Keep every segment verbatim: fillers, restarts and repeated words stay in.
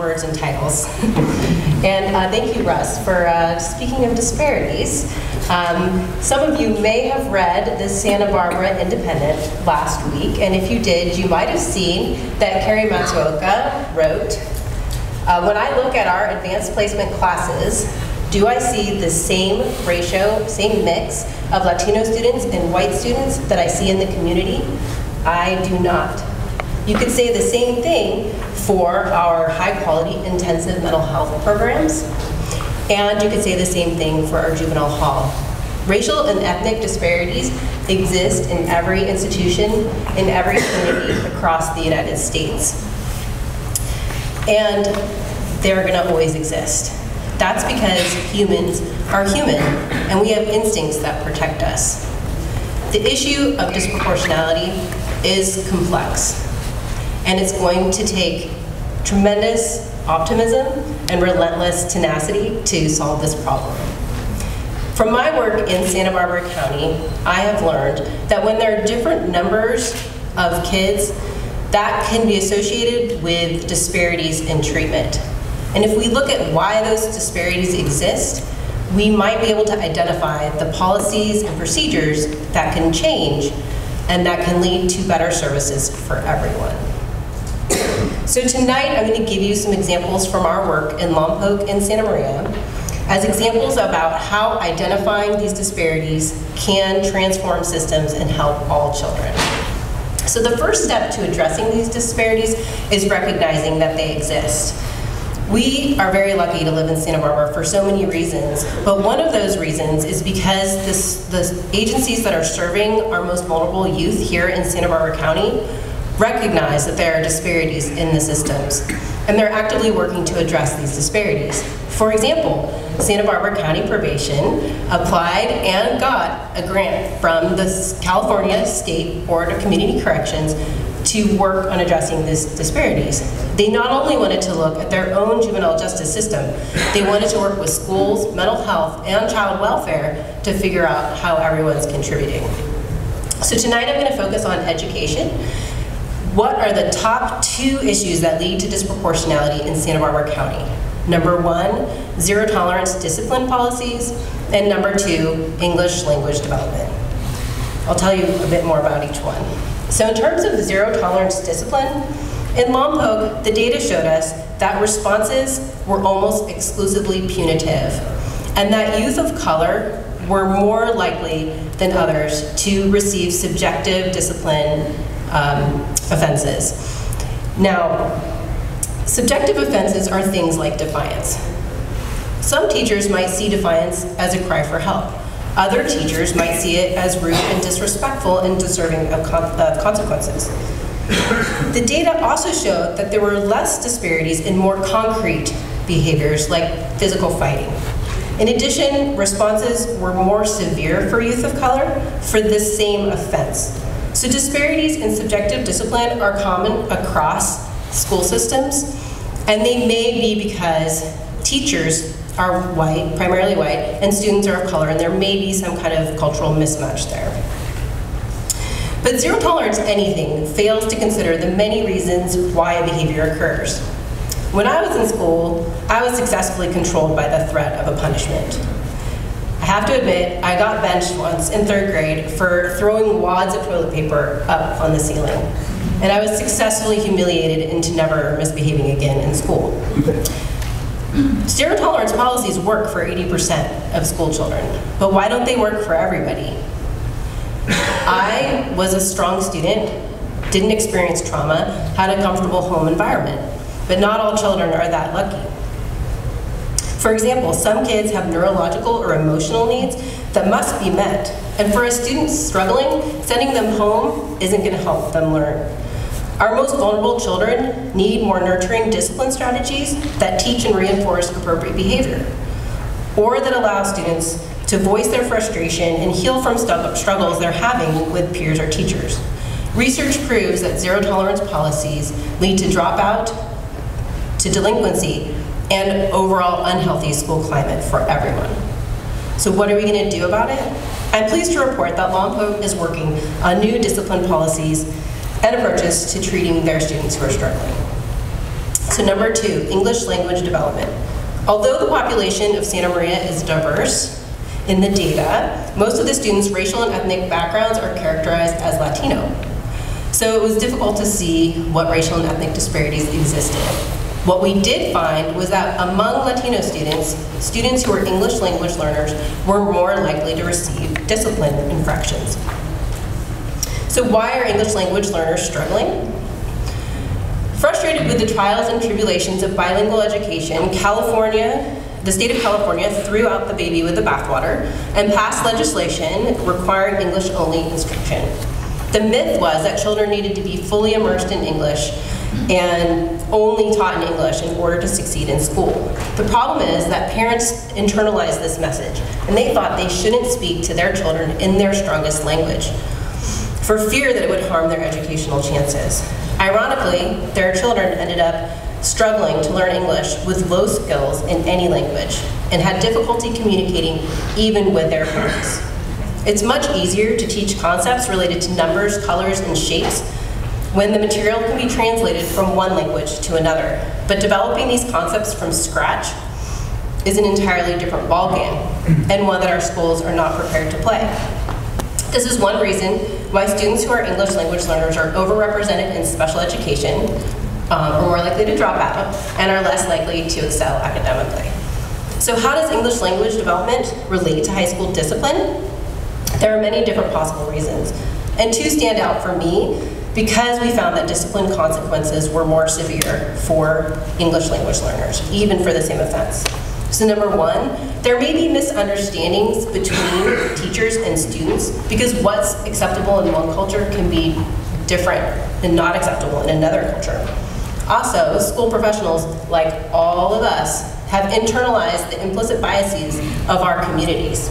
words and titles. And uh, thank you, Russ, for uh, speaking of disparities. Um, some of you may have read the Santa Barbara Independent last week, and if you did, you might have seen that Carrie Matsuoka wrote, uh, when I look at our advanced placement classes, do I see the same ratio, same mix of Latino students and white students that I see in the community? I do not. You could say the same thing for our high quality intensive mental health programs, and you could say the same thing for our juvenile hall. Racial and ethnic disparities exist in every institution, in every community across the United States. And they're gonna always exist. That's because humans are human, and we have instincts that protect us. The issue of disproportionality is complex, and it's going to take tremendous optimism and relentless tenacity to solve this problem. From my work in Santa Barbara County, I have learned that when there are different numbers of kids, that can be associated with disparities in treatment. And if we look at why those disparities exist, we might be able to identify the policies and procedures that can change and that can lead to better services for everyone. So tonight, I'm going to give you some examples from our work in Lompoc and Santa Maria as examples about how identifying these disparities can transform systems and help all children. So the first step to addressing these disparities is recognizing that they exist. We are very lucky to live in Santa Barbara for so many reasons, but one of those reasons is because this, the agencies that are serving our most vulnerable youth here in Santa Barbara County recognize that there are disparities in the systems, and they're actively working to address these disparities. For example, Santa Barbara County Probation applied and got a grant from the California State Board of Community Corrections to work on addressing these disparities. They not only wanted to look at their own juvenile justice system, they wanted to work with schools, mental health, and child welfare to figure out how everyone's contributing. So tonight I'm going to focus on education. What are the top two issues that lead to disproportionality in Santa Barbara County? Number one, zero tolerance discipline policies, and number two, English language development. I'll tell you a bit more about each one. So in terms of zero tolerance discipline, in Lompoc, the data showed us that responses were almost exclusively punitive, and that youth of color were more likely than others to receive subjective discipline um, offenses. Now, subjective offenses are things like defiance. Some teachers might see defiance as a cry for help. Other teachers might see it as rude and disrespectful and deserving of con uh, consequences. The data also showed that there were less disparities in more concrete behaviors like physical fighting. In addition, responses were more severe for youth of color for the same offense. So disparities in subjective discipline are common across school systems, and they may be because teachers are white, primarily white, and students are of color, and there may be some kind of cultural mismatch there. But zero tolerance anything fails to consider the many reasons why a behavior occurs. When I was in school, I was successfully controlled by the threat of a punishment. I have to admit, I got benched once in third grade for throwing wads of toilet paper up on the ceiling, and I was successfully humiliated into never misbehaving again in school. Zero tolerance policies work for eighty percent of school children, but why don't they work for everybody? I was a strong student, didn't experience trauma, had a comfortable home environment, but not all children are that lucky. For example, some kids have neurological or emotional needs that must be met, and for a student struggling, sending them home isn't going to help them learn. Our most vulnerable children need more nurturing discipline strategies that teach and reinforce appropriate behavior, or that allow students to voice their frustration and heal from struggles they're having with peers or teachers. Research proves that zero tolerance policies lead to dropout, to delinquency, and overall unhealthy school climate for everyone. So what are we going to do about it? I'm pleased to report that Lompoc is working on new discipline policies and approaches to treating their students who are struggling. So number two, English language development. Although the population of Santa Maria is diverse in the data, most of the students' racial and ethnic backgrounds are characterized as Latino. So it was difficult to see what racial and ethnic disparities existed. What we did find was that among Latino students, students who were English language learners were more likely to receive discipline infractions. So why are English language learners struggling? Frustrated with the trials and tribulations of bilingual education, California, the state of California threw out the baby with the bathwater and passed legislation requiring English-only instruction. The myth was that children needed to be fully immersed in English and only taught in English in order to succeed in school. The problem is that parents internalized this message, and they thought they shouldn't speak to their children in their strongest language for fear that it would harm their educational chances. Ironically, their children ended up struggling to learn English with low skills in any language and had difficulty communicating even with their parents. It's much easier to teach concepts related to numbers, colors, and shapes when the material can be translated from one language to another. But developing these concepts from scratch is an entirely different ballgame, and one that our schools are not prepared to play. This is one reason why students who are English language learners are overrepresented in special education, um, are more likely to drop out, and are less likely to excel academically. So how does English language development relate to high school discipline? There are many different possible reasons, and two stand out for me because we found that discipline consequences were more severe for English language learners, even for the same offense. So number one, there may be misunderstandings between teachers and students because what's acceptable in one culture can be different and not acceptable in another culture. Also, school professionals, like all of us, have internalized the implicit biases of our communities.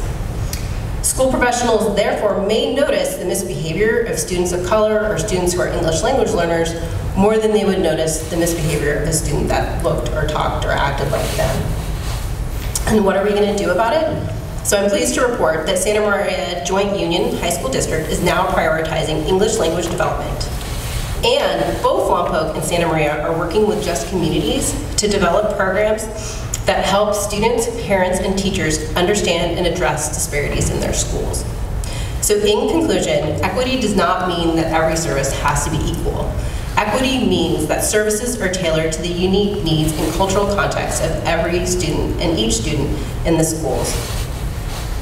School professionals, therefore, may notice the misbehavior of students of color or students who are English language learners more than they would notice the misbehavior of a student that looked or talked or acted like them. And what are we going to do about it? So I'm pleased to report that Santa Maria Joint Union High School District is now prioritizing English language development. And both Lompoc and Santa Maria are working with Just Communities to develop programs that help students, parents, and teachers understand and address disparities in their schools. So in conclusion, equity does not mean that every service has to be equal. Equity means that services are tailored to the unique needs and cultural context of every student and each student in the schools.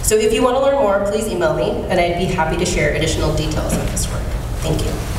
So if you want to learn more, please email me, and I'd be happy to share additional details of this work. Thank you.